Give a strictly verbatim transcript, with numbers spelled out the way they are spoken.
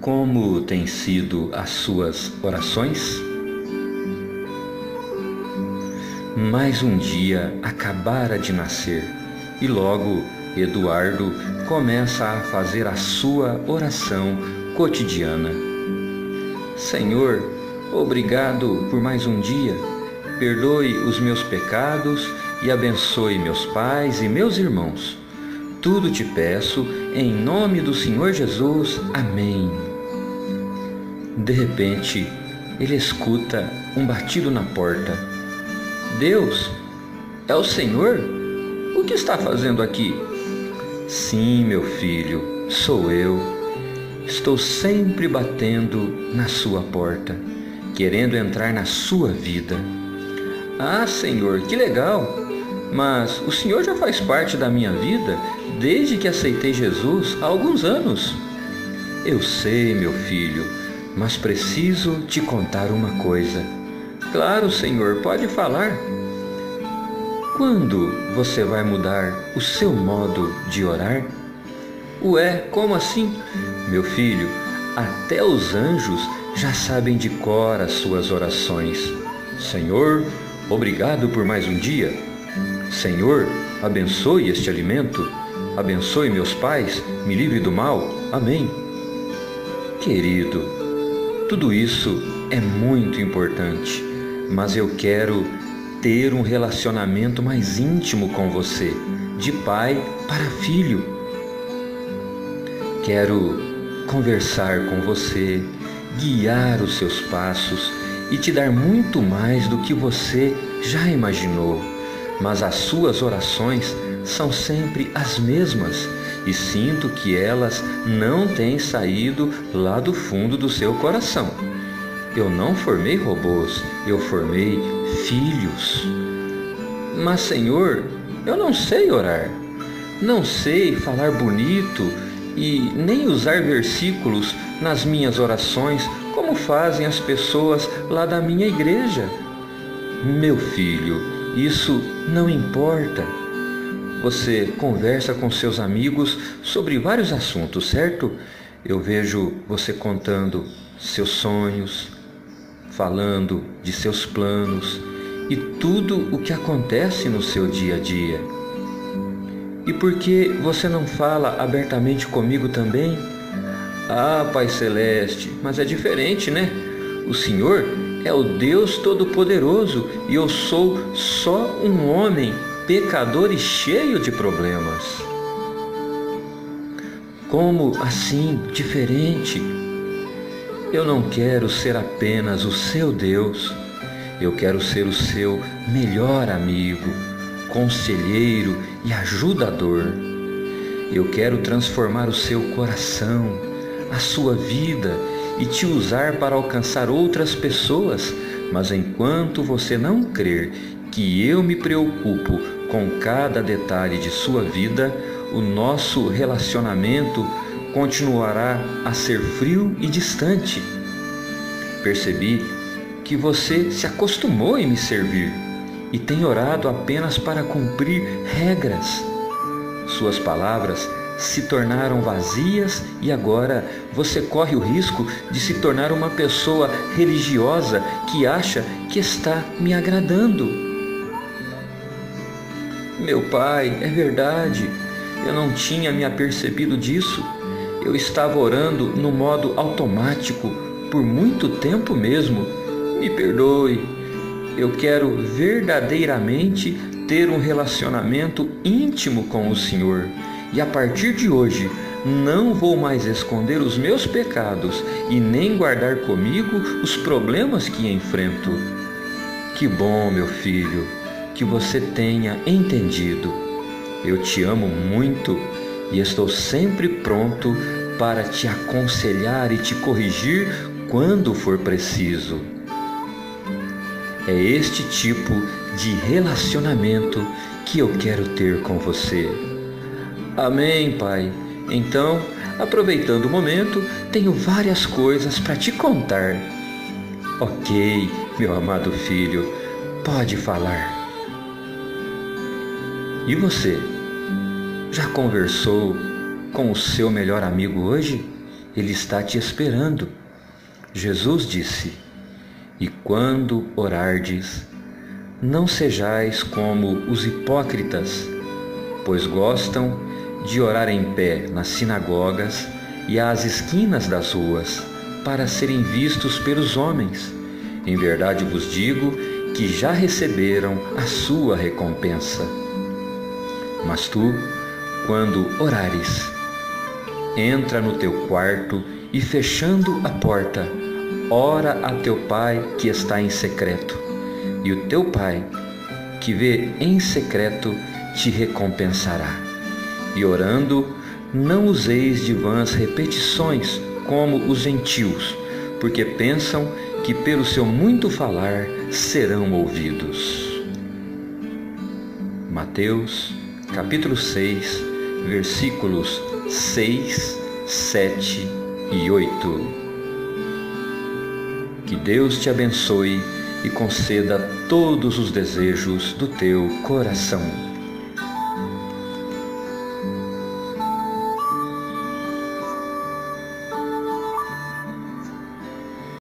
Como têm sido as suas orações? Mais um dia acabara de nascer e logo Eduardo começa a fazer a sua oração cotidiana. Senhor, obrigado por mais um dia. Perdoe os meus pecados e abençoe meus pais e meus irmãos. Tudo te peço em nome do Senhor Jesus. Amém. De repente, ele escuta um batido na porta. Deus, é o Senhor? O que está fazendo aqui? Sim, meu filho, sou eu. Estou sempre batendo na sua porta, querendo entrar na sua vida. Ah, Senhor, que legal! Mas o Senhor já faz parte da minha vida desde que aceitei Jesus há alguns anos. Eu sei, meu filho, mas preciso te contar uma coisa. Claro, Senhor, pode falar. Quando você vai mudar o seu modo de orar? Ué, como assim? Meu filho, até os anjos já sabem de cor as suas orações. Senhor, obrigado por mais um dia. Senhor, abençoe este alimento. Abençoe meus pais, me livre do mal. Amém. Querido, tudo isso é muito importante. Mas eu quero ter um relacionamento mais íntimo com você, de pai para filho. Quero conversar com você, guiar os seus passos e te dar muito mais do que você já imaginou. Mas as suas orações são sempre as mesmas e sinto que elas não têm saído lá do fundo do seu coração. Eu não formei robôs, eu formei filhos. Mas, Senhor, eu não sei orar, não sei falar bonito e nem usar versículos nas minhas orações como fazem as pessoas lá da minha igreja. Meu filho, isso não importa. Você conversa com seus amigos sobre vários assuntos, certo? Eu vejo você contando seus sonhos, falando de seus planos e tudo o que acontece no seu dia a dia. E por que você não fala abertamente comigo também? Ah, Pai Celeste, mas é diferente, né? O Senhor é o Deus Todo-Poderoso e eu sou só um homem pecador e cheio de problemas. Como assim diferente? Eu não quero ser apenas o seu Deus, eu quero ser o seu melhor amigo, conselheiro e ajudador. Eu quero transformar o seu coração, a sua vida e te usar para alcançar outras pessoas, mas enquanto você não crer que eu me preocupo com cada detalhe de sua vida, o nosso relacionamento continuará a ser frio e distante. Percebi que você se acostumou em me servir e tem orado apenas para cumprir regras. Suas palavras se tornaram vazias e agora você corre o risco de se tornar uma pessoa religiosa que acha que está me agradando. Meu pai, é verdade, eu não tinha me apercebido disso. Eu estava orando no modo automático, por muito tempo mesmo. Me perdoe. Eu quero verdadeiramente ter um relacionamento íntimo com o Senhor. E a partir de hoje, não vou mais esconder os meus pecados e nem guardar comigo os problemas que enfrento. Que bom, meu filho, que você tenha entendido. Eu te amo muito e estou sempre pronto para te aconselhar e te corrigir quando for preciso. É este tipo de relacionamento que eu quero ter com você. Amém, Pai. Então, aproveitando o momento, tenho várias coisas para te contar. Ok, meu amado filho, pode falar. E você? Já conversou com o seu melhor amigo hoje? Ele está te esperando. Jesus disse: e quando orardes, não sejais como os hipócritas, pois gostam de orar em pé nas sinagogas e às esquinas das ruas, para serem vistos pelos homens. Em verdade vos digo que já receberam a sua recompensa. Mas tu, quando orares, entra no teu quarto e, fechando a porta, ora a teu pai que está em secreto, e o teu pai que vê em secreto te recompensará. E orando, não useis de vãs repetições, como os gentios, porque pensam que pelo seu muito falar serão ouvidos. Mateus, capítulo seis, versículos seis, sete e oito. Que Deus te abençoe e conceda todos os desejos do teu coração.